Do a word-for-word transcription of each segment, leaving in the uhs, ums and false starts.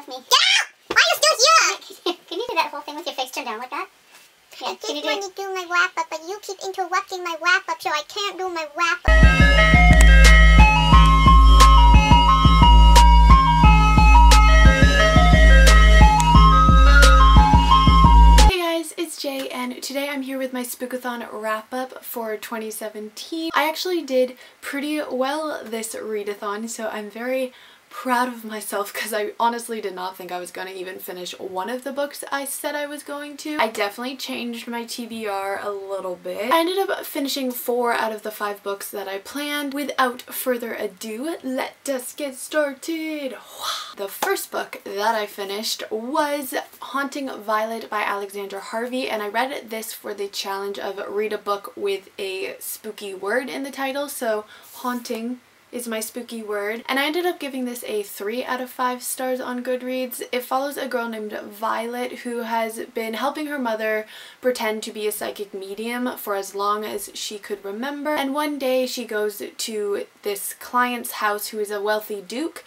love me. Yeah! Why you still here? Can you do that whole thing with your face turned down like that? Yeah, I just want to do my wrap up, but you keep interrupting my wrap up, so I can't do my wrap up. Jay, and today I'm here with my Spookathon wrap-up for twenty seventeen. I actually did pretty well this readathon, so I'm very proud of myself because I honestly did not think I was going to even finish one of the books I said I was going to. I definitely changed my T B R a little bit. I ended up finishing four out of the five books that I planned. Without further ado, let us get started! The first book that I finished was Haunting Violet by Alexandra Harvey, and I read this for the challenge of read a book with a spooky word in the title, so haunting is my spooky word, and I ended up giving this a three out of five stars on Goodreads. It follows a girl named Violet who has been helping her mother pretend to be a psychic medium for as long as she could remember, and one day she goes to this client's house who is a wealthy duke,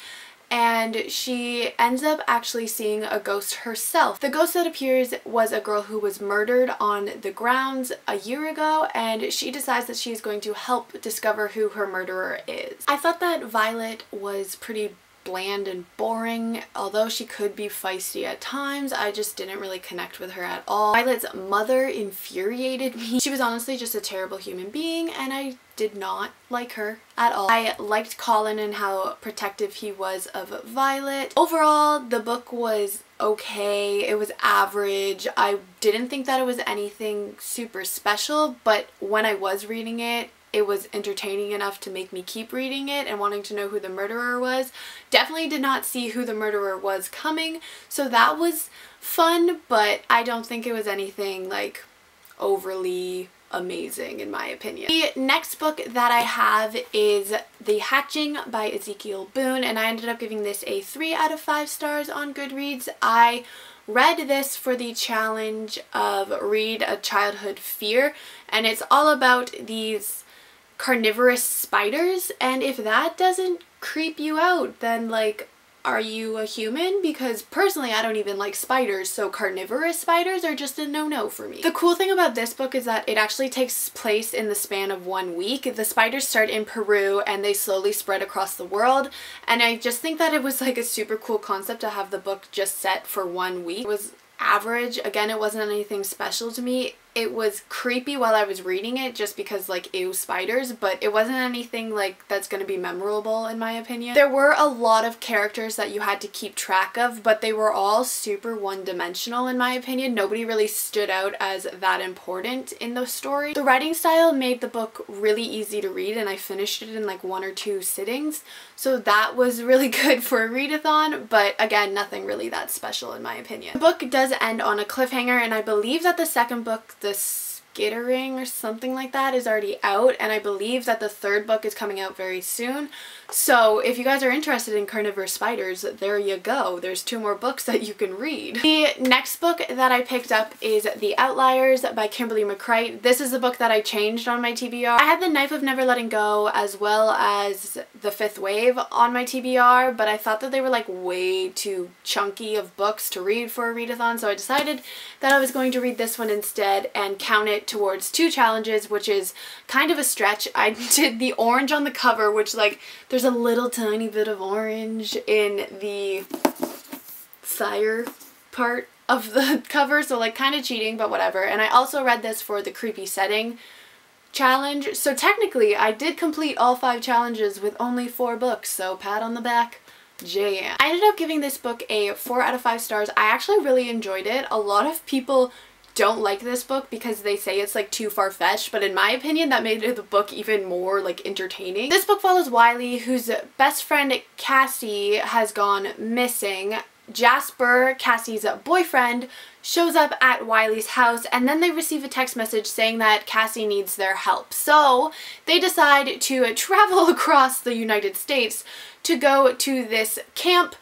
and she ends up actually seeing a ghost herself. The ghost that appears was a girl who was murdered on the grounds a year ago, and she decides that she's going to help discover who her murderer is. I thought that Violet was pretty bland and boring. Although she could be feisty at times, I just didn't really connect with her at all. Violet's mother infuriated me. She was honestly just a terrible human being, and I did not like her at all. I liked Colin and how protective he was of Violet. Overall, the book was okay. It was average. I didn't think that it was anything super special, but when I was reading it, it was entertaining enough to make me keep reading it and wanting to know who the murderer was. Definitely did not see who the murderer was coming, so that was fun, but I don't think it was anything like overly amazing in my opinion. The next book that I have is The Hatching by Ezekiel Boone, and I ended up giving this a three out of five stars on Goodreads. I read this for the challenge of read a childhood fear, and it's all about these carnivorous spiders, and if that doesn't creep you out, then like, are you a human? Because personally I don't even like spiders, so carnivorous spiders are just a no-no for me. The cool thing about this book is that it actually takes place in the span of one week. The spiders start in Peru and they slowly spread across the world, and I just think that it was like a super cool concept to have the book just set for one week. It was average. Again, it wasn't anything special to me. It was creepy while I was reading it just because like, ew, spiders, but it wasn't anything like that's gonna be memorable in my opinion. There were a lot of characters that you had to keep track of, but they were all super one-dimensional in my opinion. Nobody really stood out as that important in the story. The writing style made the book really easy to read, and I finished it in like one or two sittings, so that was really good for a readathon, but again, nothing really that special in my opinion. The book does end on a cliffhanger, and I believe that the second book, The Skittering or something like that, is already out, and I believe that the third book is coming out very soon. So if you guys are interested in carnivorous spiders, there you go. There's two more books that you can read. The next book that I picked up is The Outliers by Kimberly McCreight. This is the book that I changed on my T B R. I had The Knife of Never Letting Go as well as The Fifth Wave on my T B R, but I thought that they were like way too chunky of books to read for a readathon, so I decided that I was going to read this one instead and count it towards two challenges, which is kind of a stretch. I did the orange on the cover, which like, there's a little tiny bit of orange in the fire part of the cover, so like kind of cheating, but whatever. And I also read this for the creepy setting challenge, so technically I did complete all five challenges with only four books, so pat on the back. Jam. I ended up giving this book a four out of five stars. I actually really enjoyed it. A lot of people don't like this book because they say it's like too far-fetched, but in my opinion that made the book even more like entertaining. This book follows Wiley, whose best friend Cassie has gone missing. Jasper, Cassie's boyfriend, shows up at Wiley's house, and then they receive a text message saying that Cassie needs their help. So they decide to travel across the United States to go to this camp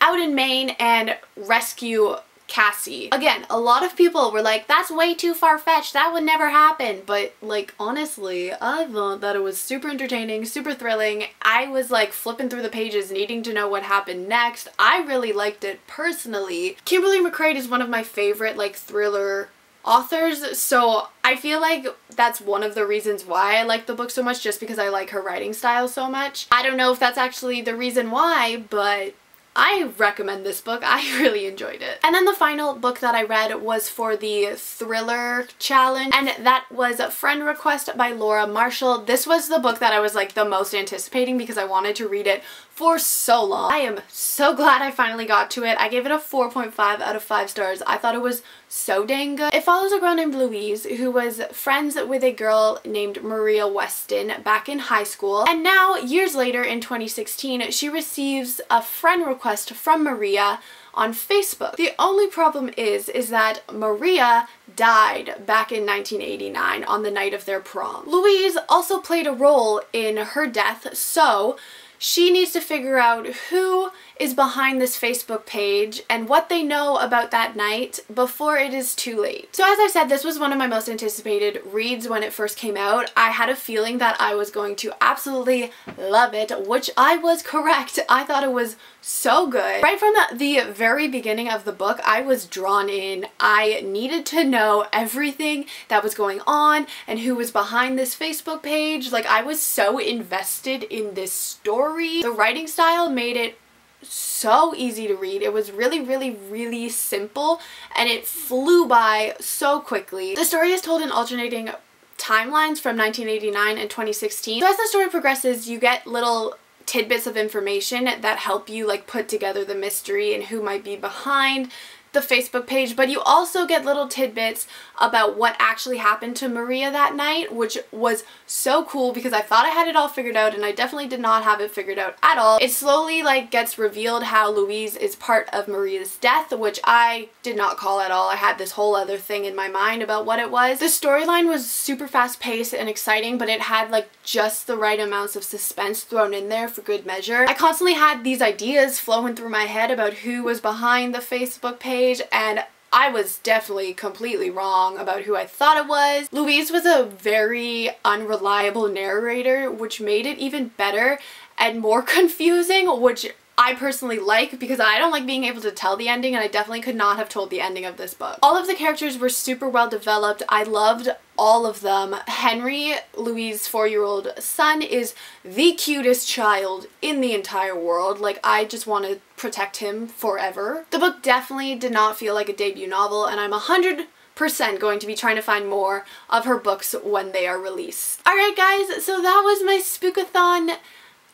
out in Maine and rescue Cassie. Again, a lot of people were like, that's way too far-fetched, that would never happen, but like honestly, I thought that it was super entertaining, super thrilling. I was like flipping through the pages needing to know what happened next. I really liked it personally. Kimberly McCreight is one of my favorite like thriller authors, so I feel like that's one of the reasons why I like the book so much, just because I like her writing style so much. I don't know if that's actually the reason why, but I recommend this book. I really enjoyed it. And then the final book that I read was for the thriller challenge, and that was Friend Request by Laura Marshall. This was the book that I was like the most anticipating because I wanted to read it for so long. I am so glad I finally got to it. I gave it a four point five out of five stars. I thought it was so dang good. It follows a girl named Louise who was friends with a girl named Maria Weston back in high school, and now years later in twenty sixteen she receives a friend request from Maria on Facebook. The only problem is is that Maria died back in nineteen eighty-nine on the night of their prom. Louise also played a role in her death, so she needs to figure out who is behind this Facebook page and what they know about that night before it is too late. So as I said, this was one of my most anticipated reads when it first came out. I had a feeling that I was going to absolutely love it, which I was correct. I thought it was so good. Right from the, the very beginning of the book, I was drawn in. I needed to know everything that was going on and who was behind this Facebook page. Like, I was so invested in this story. The writing style made it so easy to read. It was really, really, really simple, and it flew by so quickly. The story is told in alternating timelines from nineteen eighty-nine and twenty sixteen. So as the story progresses, you get little tidbits of information that help you like put together the mystery and who might be behind the Facebook page, but you also get little tidbits about what actually happened to Maria that night, which was so cool because I thought I had it all figured out, and I definitely did not have it figured out at all. It slowly like gets revealed how Louise is part of Maria's death, which I did not call at all. I had this whole other thing in my mind about what it was. The storyline was super fast paced and exciting, but it had like just the right amounts of suspense thrown in there for good measure. I constantly had these ideas flowing through my head about who was behind the Facebook page, and I was definitely completely wrong about who I thought it was. Louise was a very unreliable narrator, which made it even better and more confusing, which I personally like because I don't like being able to tell the ending, and I definitely could not have told the ending of this book. All of the characters were super well developed. I loved all of them. Henry, Louise's four-year-old son, is the cutest child in the entire world. Like, I just want to protect him forever. The book definitely did not feel like a debut novel, and I'm a hundred percent going to be trying to find more of her books when they are released. Alright guys, so that was my Spookathon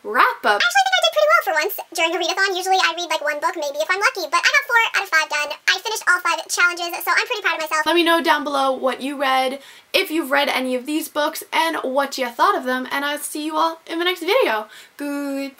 wrap up. I actually think I did pretty well for once during a readathon. Usually I read like one book maybe if I'm lucky, but I got four out of five done. I finished all five challenges, so I'm pretty proud of myself. Let me know down below what you read, if you've read any of these books, and what you thought of them, and I'll see you all in the next video. Goodbye!